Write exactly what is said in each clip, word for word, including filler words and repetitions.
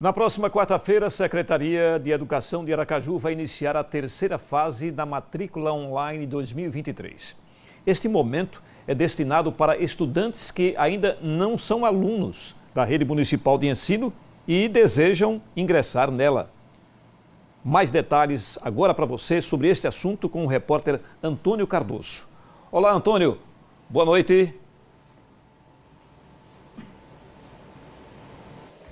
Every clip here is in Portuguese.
Na próxima quarta-feira, a Secretaria de Educação de Aracaju vai iniciar a terceira fase da matrícula online dois mil e vinte e três. Este momento é destinado para estudantes que ainda não são alunos da Rede Municipal de Ensino e desejam ingressar nela. Mais detalhes agora para você sobre este assunto com o repórter Antônio Cardoso. Olá, Antônio. Boa noite.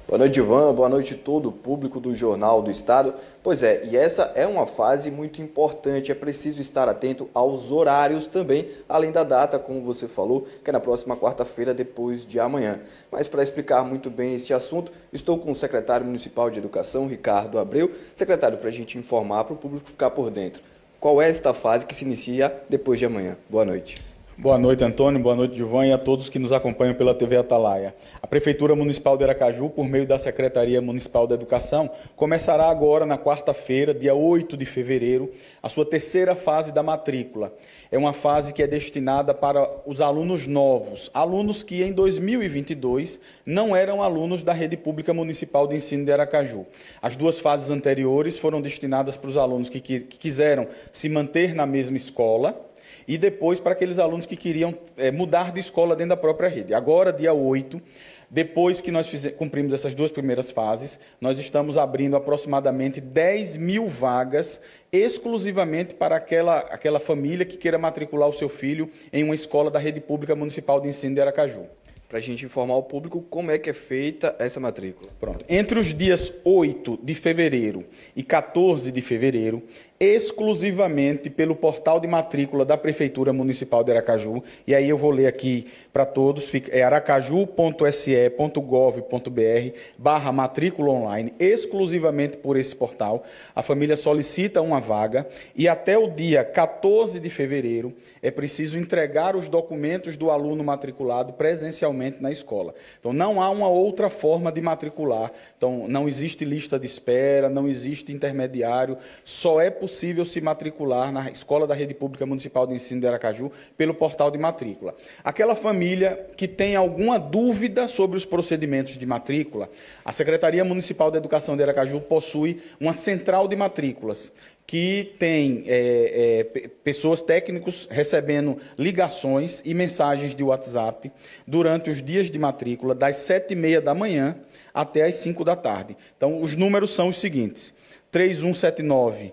Boa noite, Ivan. Boa noite todo o público do Jornal do Estado. Pois é, e essa é uma fase muito importante. É preciso estar atento aos horários também, além da data, como você falou, que é na próxima quarta-feira, depois de amanhã. Mas para explicar muito bem este assunto, estou com o secretário municipal de Educação, Ricardo Abreu. Secretário, para a gente informar, para o público ficar por dentro, qual é esta fase que se inicia depois de amanhã? Boa noite. Boa noite, Antônio. Boa noite, Gilvan, e a todos que nos acompanham pela T V Atalaia. A Prefeitura Municipal de Aracaju, por meio da Secretaria Municipal da Educação, começará agora, na quarta-feira, dia oito de fevereiro, a sua terceira fase da matrícula. É uma fase que é destinada para os alunos novos, alunos que em dois mil e vinte e dois não eram alunos da Rede Pública Municipal de Ensino de Aracaju. As duas fases anteriores foram destinadas para os alunos que, que quiseram se manter na mesma escola, e depois para aqueles alunos que queriam é, mudar de escola dentro da própria rede. Agora, dia oito, depois que nós fizemos, cumprimos essas duas primeiras fases, nós estamos abrindo aproximadamente dez mil vagas exclusivamente para aquela, aquela família que queira matricular o seu filho em uma escola da Rede Pública Municipal de Ensino de Aracaju. Para a gente informar o público como é que é feita essa matrícula. Pronto. Entre os dias oito de fevereiro e quatorze de fevereiro, exclusivamente pelo portal de matrícula da Prefeitura Municipal de Aracaju, e aí eu vou ler aqui para todos, é aracaju ponto s e ponto gov ponto br barra matrícula online, exclusivamente por esse portal. A família solicita uma vaga e até o dia quatorze de fevereiro é preciso entregar os documentos do aluno matriculado presencialmente na escola. Então, não há uma outra forma de matricular. Então, não existe lista de espera, não existe intermediário. Só é possível se matricular na escola da Rede Pública Municipal de Ensino de Aracaju pelo portal de matrícula. Aquela família que tem alguma dúvida sobre os procedimentos de matrícula, a Secretaria Municipal de Educação de Aracaju possui uma central de matrículas, que tem é, é, pessoas técnicos recebendo ligações e mensagens de WhatsApp durante os dias de matrícula, das sete e meia da manhã até as cinco da tarde. Então, os números são os seguintes: três um sete nove, um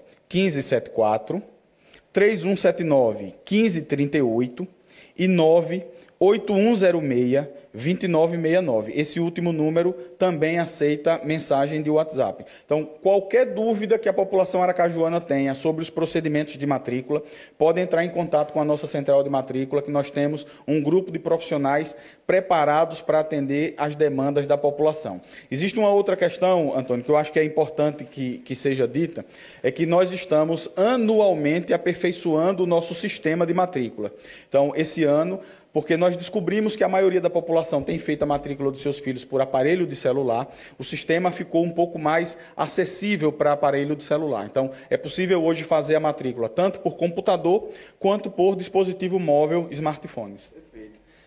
cinco sete quatro, três um sete nove, um cinco três oito e nove oito um zero seis, dois nove seis nove. Esse último número também aceita mensagem de WhatsApp. Então, qualquer dúvida que a população aracajuana tenha sobre os procedimentos de matrícula, pode entrar em contato com a nossa central de matrícula, que nós temos um grupo de profissionais preparados para atender as demandas da população. Existe uma outra questão, Antônio, que eu acho que é importante que, que seja dita, é que nós estamos anualmente aperfeiçoando o nosso sistema de matrícula. Então, esse ano, porque nós descobrimos que a maioria da população tem feito a matrícula dos seus filhos por aparelho de celular, o sistema ficou um pouco mais acessível para aparelho de celular. Então, é possível hoje fazer a matrícula tanto por computador quanto por dispositivo móvel, smartphones.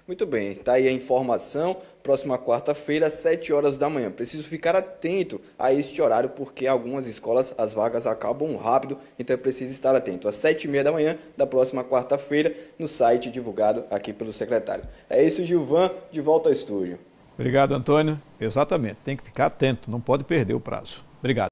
Muito bem, tá aí a informação, próxima quarta-feira, às sete horas da manhã. Preciso ficar atento a este horário, porque algumas escolas, as vagas acabam rápido, então é preciso estar atento. Às sete e meia da manhã da próxima quarta-feira, no site divulgado aqui pelo secretário. É isso, Gilvan, de volta ao estúdio. Obrigado, Antônio. Exatamente, tem que ficar atento, não pode perder o prazo. Obrigado.